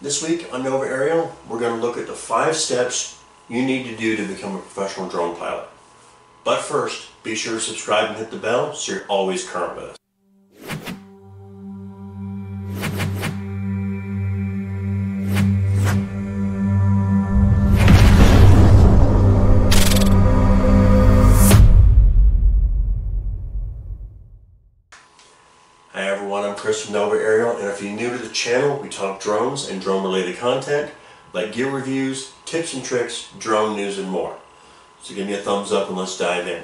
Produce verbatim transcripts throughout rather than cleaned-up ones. This week on Nova Aerial, we're going to look at the five steps you need to do to become a professional drone pilot. But first, be sure to subscribe and hit the bell so you're always current with us. Hi everyone, I'm Chris from Nova Aerial, and if you're new to the channel, we talk drones and drone related content like gear reviews, tips and tricks, drone news and more. So give me a thumbs up and let's dive in.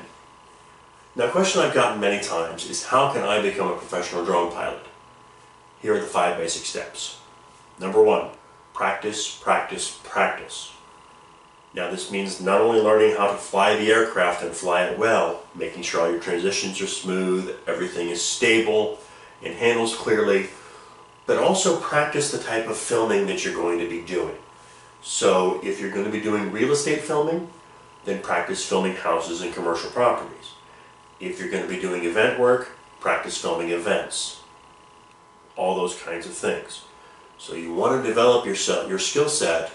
Now, a question I've gotten many times is how can I become a professional drone pilot? Here are the five basic steps. Number one, practice, practice, practice. Now this means not only learning how to fly the aircraft and fly it well, making sure all your transitions are smooth, everything is stable, and handles clearly, but also practice the type of filming that you're going to be doing. So if you're going to be doing real estate filming, then practice filming houses and commercial properties. If you're going to be doing event work, practice filming events. All those kinds of things. So you want to develop your, your skill set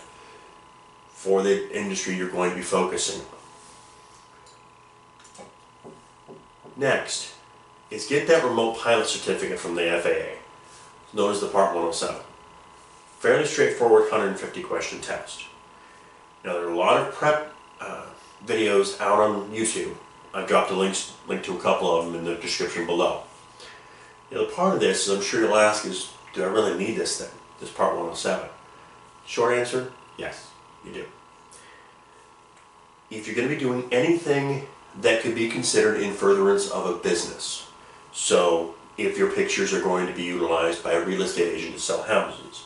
for the industry you're going to be focusing on. Next is get that Remote Pilot Certificate from the F A A, known as the Part one oh seven. Fairly straightforward one hundred fifty question test. Now there are a lot of prep uh, videos out on YouTube. I've dropped a link, link to a couple of them in the description below. Now, the part of this, I'm sure you'll ask, is do I really need this thing, this Part one oh seven? Short answer, yes, you do. If you're going to be doing anything that could be considered in furtherance of a business, so if your pictures are going to be utilized by a real estate agent to sell houses,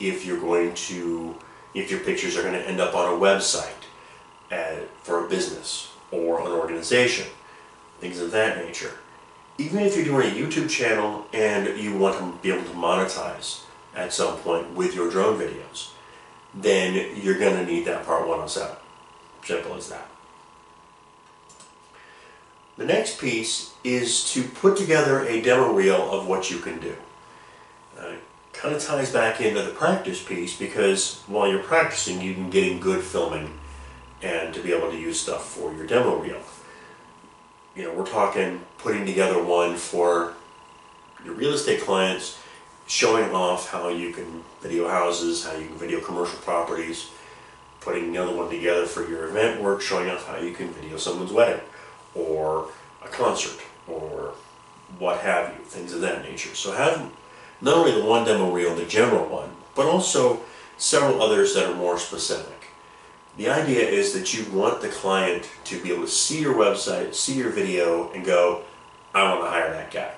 if you're going to, if your pictures are going to end up on a website at, for a business or an organization, things of that nature. Even if you're doing a YouTube channel and you want to be able to monetize at some point with your drone videos, then you're going to need that Part one oh seven. Simple as that. The next piece is to put together a demo reel of what you can do. Uh, kind of ties back into the practice piece, because while you're practicing you can get in good filming and to be able to use stuff for your demo reel. You know, we're talking putting together one for your real estate clients, showing off how you can video houses, how you can video commercial properties, putting another one together for your event work, showing off how you can video someone's wedding or a concert or what have you, things of that nature. So have not only the one demo reel, the general one, but also several others that are more specific. The idea is that you want the client to be able to see your website, see your video, and go, I want to hire that guy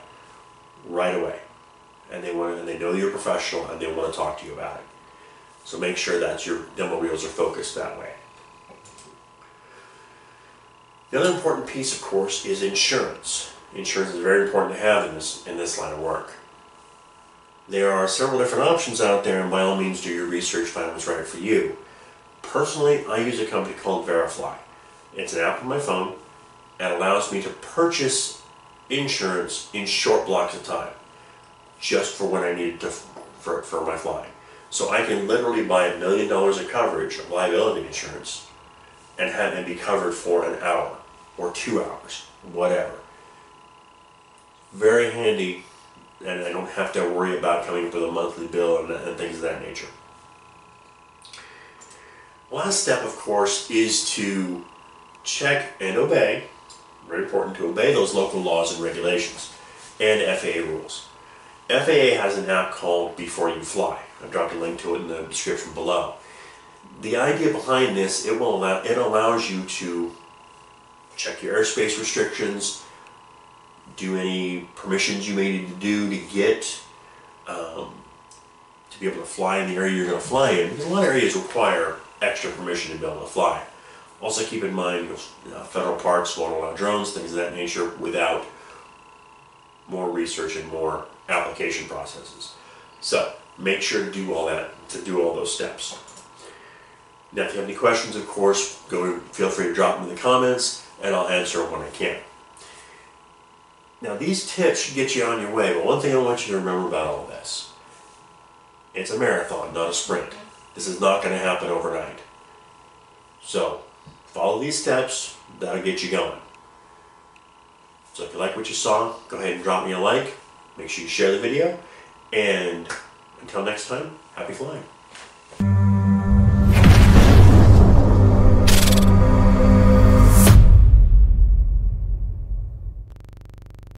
right away. And they want to, and they know you're a professional and they want to talk to you about it. So make sure that your demo reels are focused that way. The other important piece, of course, is insurance. Insurance is very important to have in this, in this line of work. There are several different options out there, and by all means do your research, find what's right for you. Personally, I use a company called VeriFly. It's an app on my phone and allows me to purchase insurance in short blocks of time, just for when I need to for, for my flying. So I can literally buy a million dollars of coverage of liability insurance and have it be covered for an hour or two hours, whatever. Very handy, and I don't have to worry about coming up with a monthly bill and, and things of that nature. Last step, of course, is to check and obey. Very important to obey those local laws and regulations and F A A rules. F A A has an app called Before You Fly. I've dropped a link to it in the description below. The idea behind this, it will allow, it allows you to check your airspace restrictions, do any permissions you may need to do to get, um, to be able to fly in the area you're going to fly in. Because a lot of areas require extra permission to be able to fly. Also keep in mind, uh, federal parks won't allow drones, things of that nature, without more research and more application processes. So make sure to do all that, to do all those steps. Now, if you have any questions, of course, go feel free to drop them in the comments, and I'll answer when I can. Now, these tips should get you on your way, but one thing I want you to remember about all this It's a marathon, not a sprint. This is not going to happen overnight. So follow these steps, that'll get you going. So if you like what you saw, go ahead and drop me a like, make sure you share the video, and until next time, happy flying.